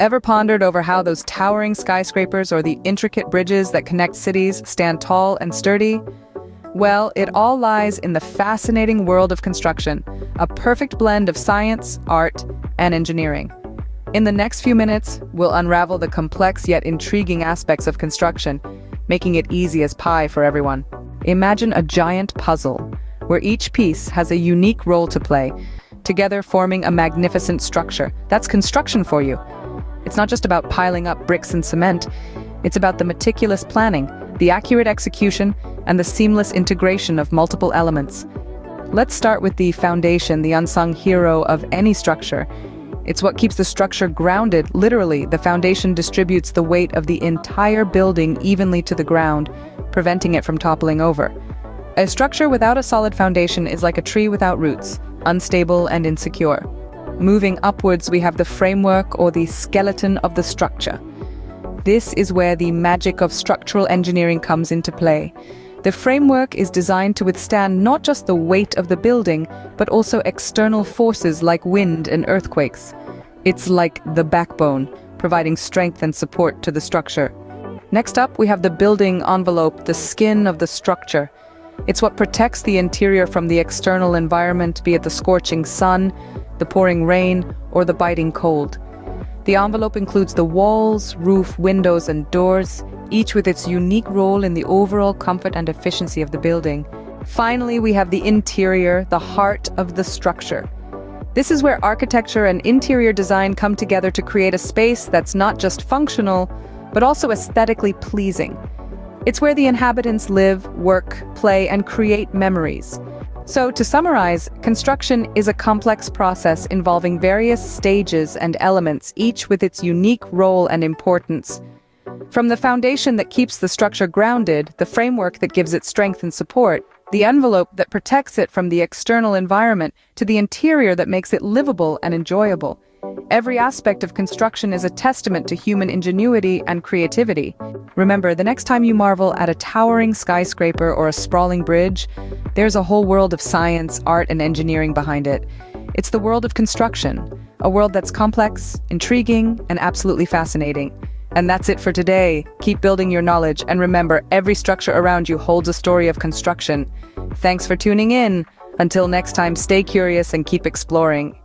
Ever pondered over how those towering skyscrapers or the intricate bridges that connect cities stand tall and sturdy? Well, it all lies in the fascinating world of construction, a perfect blend of science, art, and engineering. In the next few minutes, we'll unravel the complex yet intriguing aspects of construction, making it easy as pie for everyone. Imagine a giant puzzle, where each piece has a unique role to play, together forming a magnificent structure. That's construction for you. It's not just about piling up bricks and cement, it's about the meticulous planning, the accurate execution, and the seamless integration of multiple elements. Let's start with the foundation, the unsung hero of any structure. It's what keeps the structure grounded. Literally, the foundation distributes the weight of the entire building evenly to the ground, preventing it from toppling over. A structure without a solid foundation is like a tree without roots, unstable and insecure. Moving upwards, we have the framework or the skeleton of the structure. This is where the magic of structural engineering comes into play. The framework is designed to withstand not just the weight of the building, but also external forces like wind and earthquakes. It's like the backbone, providing strength and support to the structure. Next up, we have the building envelope, the skin of the structure. It's what protects the interior from the external environment, be it the scorching sun, the pouring rain, or the biting cold. The envelope includes the walls, roof, windows, and doors, each with its unique role in the overall comfort and efficiency of the building. Finally, we have the interior, the heart of the structure. This is where architecture and interior design come together to create a space that's not just functional, but also aesthetically pleasing. It's where the inhabitants live, work, play, and create memories. So, to summarize, construction is a complex process involving various stages and elements, each with its unique role and importance. From the foundation that keeps the structure grounded, the framework that gives it strength and support, the envelope that protects it from the external environment, to the interior that makes it livable and enjoyable. Every aspect of construction is a testament to human ingenuity and creativity. Remember, the next time you marvel at a towering skyscraper or a sprawling bridge, there's a whole world of science, art, and engineering behind it. It's the world of construction, a world that's complex, intriguing, and absolutely fascinating. And that's it for today. Keep building your knowledge, and remember, every structure around you holds a story of construction. Thanks for tuning in. Until next time, stay curious and keep exploring.